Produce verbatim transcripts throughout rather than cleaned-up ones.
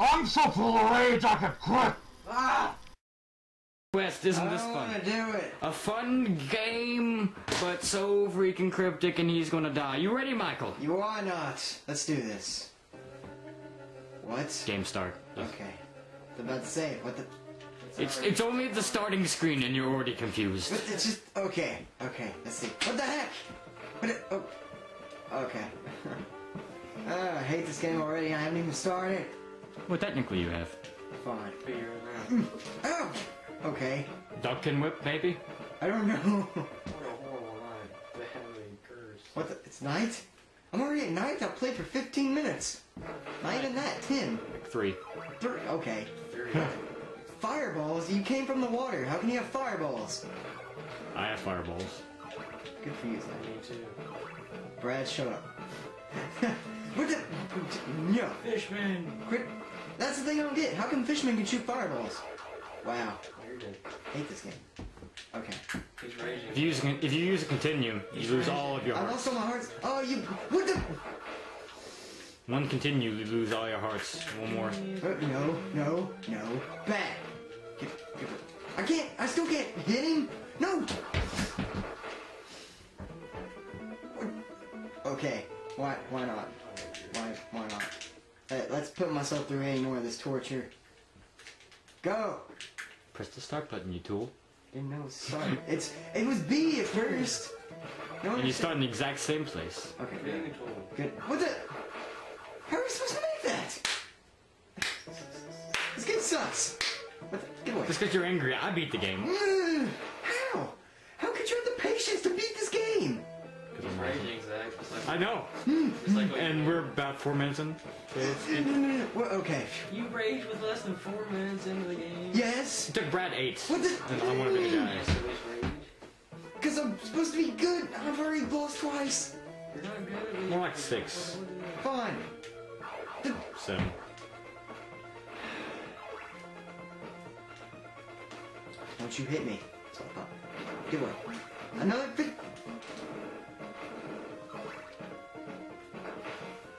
I'm so full of rage I could quit! Ah! Quest, isn't this fun? I don't wanna do it. A fun game, but so freaking cryptic, and he's gonna die. You ready, Michael? You are not. Let's do this. What? Game start. Okay. I was about to say, what the... It's, it's, it's only at the starting screen, and you're already confused. But it's just... Okay. Okay. Let's see. What the heck? What it, oh. Okay. Oh, I hate this game already. I haven't even started. Well, technically you have. Fine. Oh! Okay. Duck and whip, maybe? I don't know. What a horrible night. The heavenly curse. What the? It's night? I'm already at night? I've played for fifteen minutes. Not even that. ten. Like three. Three? Okay. Three. Fireballs? You came from the water. How can you have fireballs? I have fireballs. Good for you, Simon. Me too. Brad, shut up. What the? No. Fishman. Quit. That's the thing I don't get. How come fishmen can shoot fireballs? Wow. I hate this game. Okay. He's raging. If you use, if you use a continuum, you He's lose raging. all of your hearts. I lost all my hearts. Oh, you. What the? One continue, you lose all your hearts. One more. Uh, no, no, no. Back. Give, give it. I can't. I still can't hit him. No. Okay. Why? Why not? Why? Why not? Hey, let's put myself through any more of this torture. Go. Press the start button, you tool. Didn't know it was start. It's. It was B at first. No, and you start in the exact same place. Okay. Good. Good. What the? How are we supposed to make that? This game sucks. What the? Get away. Just because you're angry, I beat the game. How? How could you have the patience to beat this game? Because I'm raging, Zach. Like I know. Like and we're about four minutes in. Okay. No, no, no, no. Well, okay. You raged with less than four minutes into the game. Yes. It took Brad eight. What the? And I'm one of the guys. Because I'm supposed to be good. I've already lost twice. You're not good at it. More like six. Fine. The... Seven. Don't you hit me. Get away. Another big...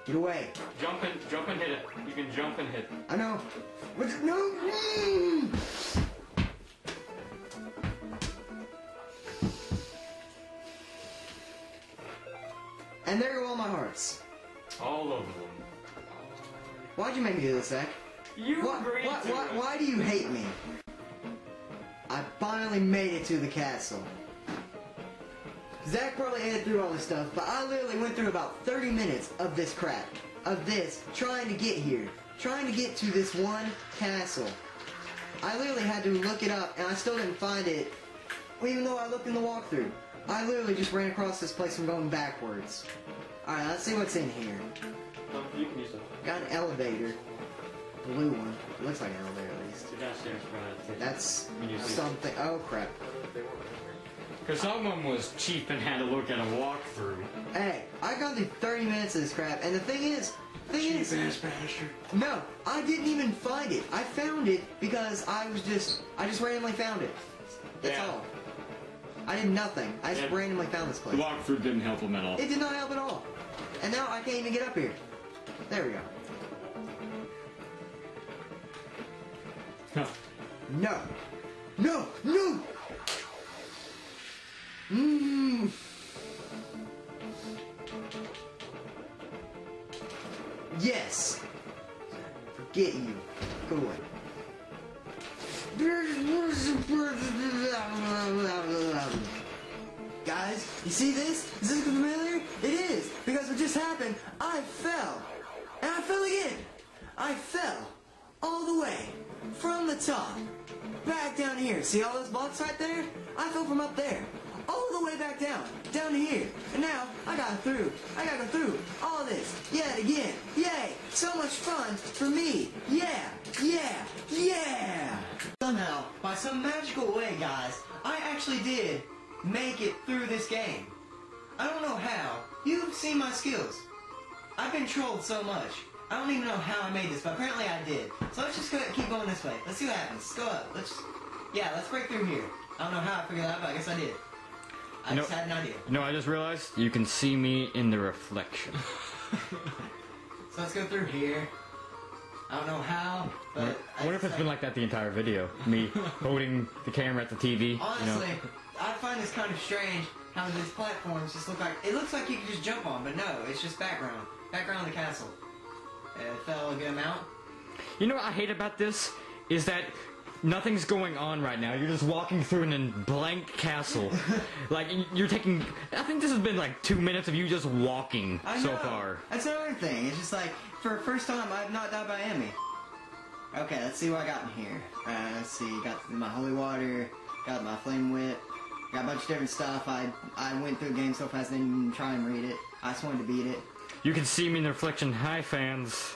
Get away. Jump and, jump and hit it. You can jump and hit. I know. But no. Mm. And there go all my hearts. All over them. Why'd you make me do this, Zach? You why, agreed why, to why, it. Why do you hate me? I finally made it to the castle. Zach probably ate through all this stuff, but I literally went through about thirty minutes of this crap. Of this, trying to get here. Trying to get to this one castle. I literally had to look it up, and I still didn't find it, even though I looked in the walkthrough. I literally just ran across this place from going backwards. Alright, let's see what's in here. Um, you can use it. Got an elevator. Blue one. It looks like an elevator, at least. Downstairs, right? That's something. Oh, crap. Because someone was cheap and had to look at a walkthrough. Hey, I got through thirty minutes of this crap, and the thing is, the thing cheap is, ass bastard. No, I didn't even find it. I found it because I was just, I just randomly found it. That's yeah. all. I did nothing. I just yeah. randomly found this place. The walkthrough didn't help him at all. It did not help at all. And now I can't even get up here. There we go. No. No. No. No. Mmm. Yes. Forget you. Go away. Guys, you see this? Is this familiar? It is, because what just happened, I fell. And I fell again. I fell all the way from the top back down here. See all those blocks right there? I fell from up there. All the way back down, down here, and now I got through. I got to go through all this yet again. Yay! So much fun for me. Yeah, yeah, yeah. Somehow, by some magical way, guys, I actually did make it through this game. I don't know how. You've seen my skills. I've been trolled so much. I don't even know how I made this, but apparently I did. So let's just go keep going this way. Let's see what happens. Let's go up. Let's. Just, yeah, let's break through here. I don't know how I figured that out, but I guess I did. I no, just had an idea. No, I just realized you can see me in the reflection. So let's go through here. I don't know how. Honestly, it's been like that the entire video. Me holding the camera at the T V. Honestly, you know. I find this kind of strange how these platforms just look like... It looks like you can just jump on, but no, it's just background. Background of the castle. And it fell a good amount. You know what I hate about this? Is that... nothing's going on right now. You're just walking through an in blank castle. Like, you're taking... I think this has been like two minutes of you just walking I so know. far. That's another thing. It's just like, for the first time, I've not died by enemy. Okay, let's see what I got in here. Uh, let's see, got my holy water, got my flame whip, got a bunch of different stuff. I I went through the game so fast I didn't even try and read it. I just wanted to beat it. You can see me in the reflection. Hi, fans.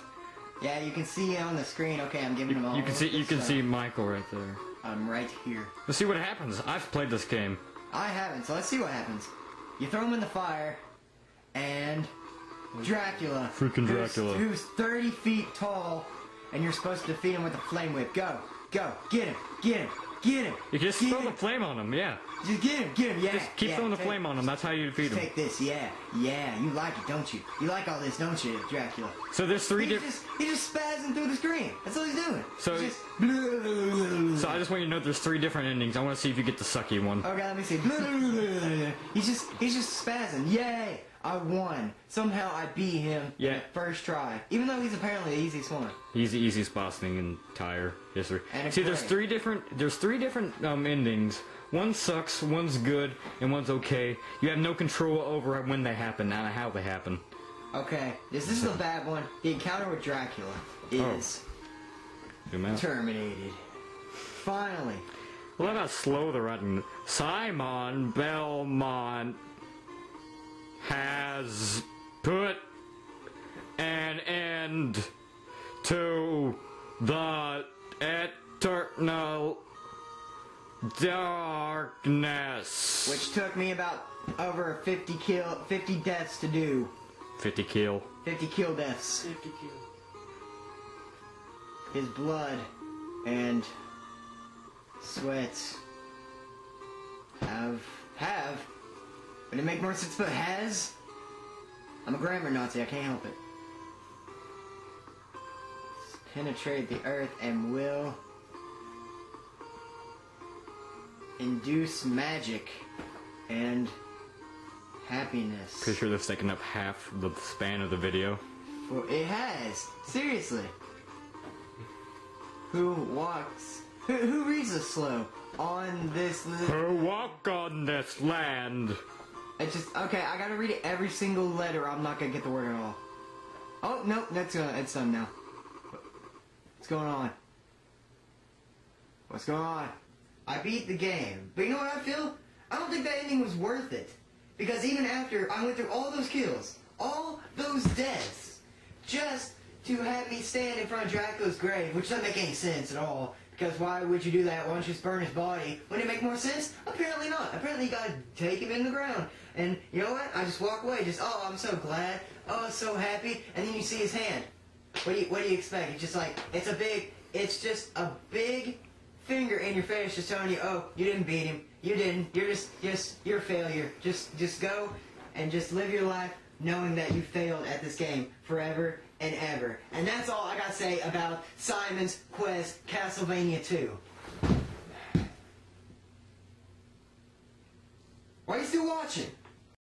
Yeah, you can see on the screen. Okay, I'm giving them all. You can see, you can see Michael right there. I'm right here. Let's see what happens. I've played this game. I haven't, so let's see what happens. You throw him in the fire, and Dracula, freaking Dracula, who's, who's thirty feet tall, and you're supposed to defeat him with a flame whip. Go, go, get him, get him, get him. You just throw the flame on him, yeah. Just get him, get him, yeah. Just keep throwing the flame on him. That's how you defeat him. Take this, yeah, yeah. You like it, don't you? You like all this, don't you, Dracula? So there's three different. He's just spazzing through the screen. That's all he's doing. So he's just. So I just want you to know there's three different endings. I want to see if you get the sucky one. Okay, let me see. He's just he's just spazzing. Yay! I won. Somehow I beat him yeah. in the first try. Even though he's apparently the easiest one. He's the easiest boss in the entire history. And see, there's three different there's three different um, endings. One sucks, one's good, and one's okay. You have no control over when they happen, not how they happen. Okay, this, this is a bad one. The encounter with Dracula is oh. terminated. Finally. Well, how about slow the writing? Simon Belmont has put an end to the eternal darkness, which took me about over fifty kill fifty deaths to do. Fifty kill fifty kill deaths. Fifty kill. His blood and sweat have have but it make more sense but has. I'm a grammar Nazi, I can't help it. Penetrate the earth and will induce magic and happiness. Pretty sure that's taken up half the span of the video. Well, it has. Seriously. Who walks? Who, who reads this slow? On this land. Who walk on this land? It's just okay. I gotta read every single letter. I'm not gonna get the word at all. Oh no, that's gonna. It's done now. What's going on? What's going on? I beat the game. But you know what I feel? I don't think that ending was worth it. Because even after I went through all those kills, all those deaths, just to have me stand in front of Dracula's grave, which doesn't make any sense at all. Because why would you do that? Why don't you just burn his body? Wouldn't it make more sense? Apparently not. Apparently you gotta take him in the ground. And you know what? I just walk away. Just, oh, I'm so glad. Oh, so happy. And then you see his hand. What do you, what do you expect? It's just like, it's a big, it's just a big... finger in your face just telling you, oh, you didn't beat him, you didn't, you're just, just, you're a failure, just, just go and just live your life knowing that you failed at this game forever and ever. And that's all I gotta say about Simon's Quest Castlevania two. Why are you still watching?